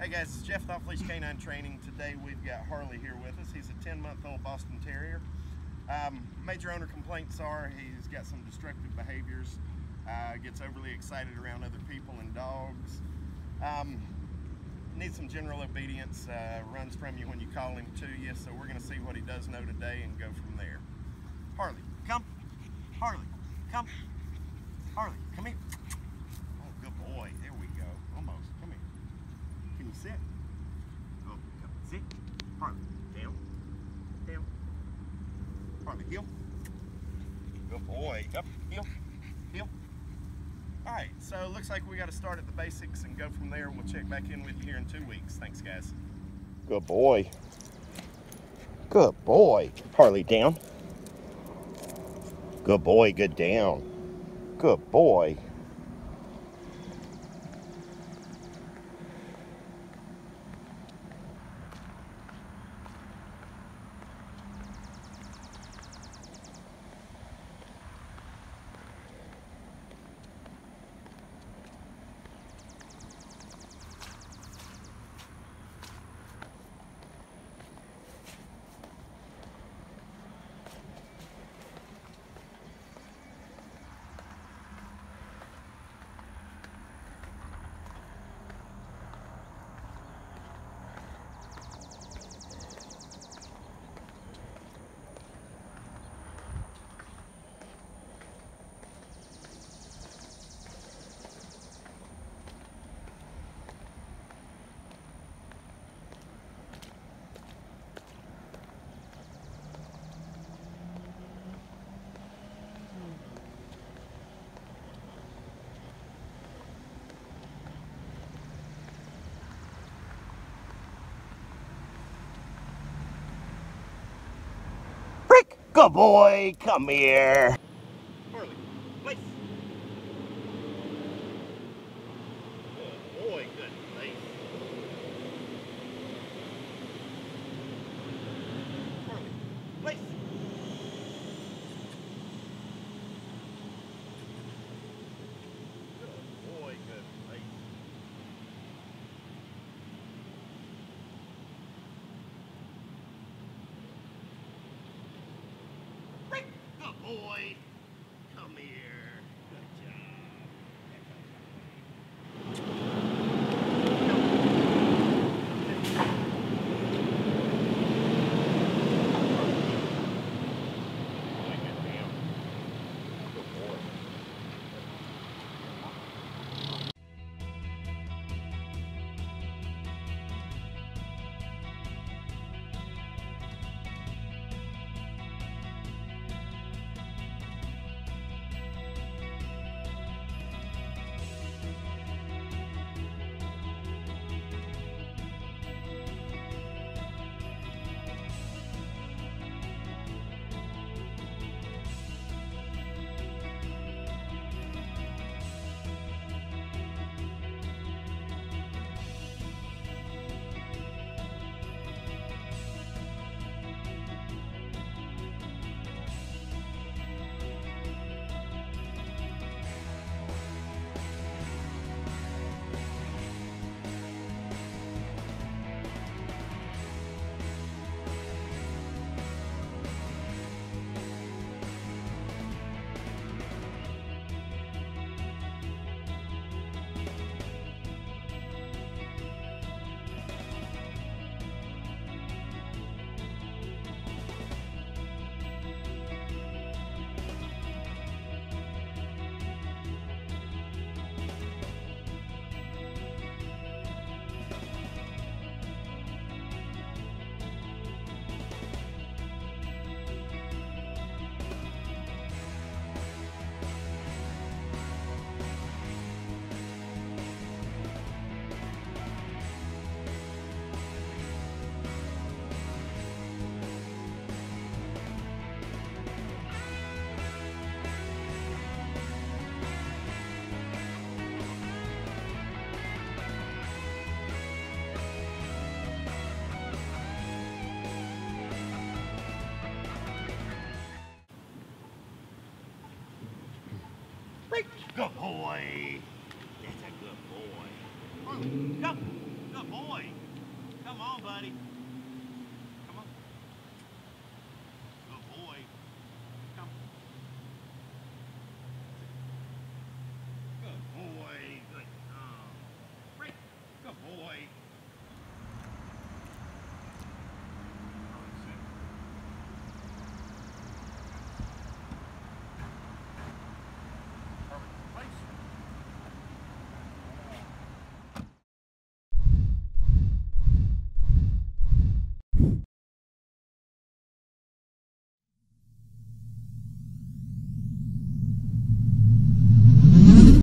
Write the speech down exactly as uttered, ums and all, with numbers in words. Hey guys, it's Jeff with Off Leash K nine Training. Today we've got Harley here with us. He's a ten month old Boston Terrier. Um, major owner complaints are he's got some destructive behaviors, uh, gets overly excited around other people and dogs, um, needs some general obedience, uh, runs from you when you call him to you. So we're going to see what he does know today and go from there. Harley, come. Harley, come. Harley, come here. Oh, good boy. There we go. Almost. Come here. Can you sit? Oh, come. Sit. Harley, down. Down. Harley, heel. Good boy. Up. Heel. Heel. All right. So it looks like we got to start at the basics and go from there. We'll check back in with you here in two weeks. Thanks, guys. Good boy. Good boy. Harley, down. Good boy. Good down. Good boy. Good boy, come here. Harley, place. Good boy, good place. Harley, place. Good boy, good place. Boy, come here. Good job. Good boy. Good boy. That's a good boy. Good, good boy. Come on, buddy.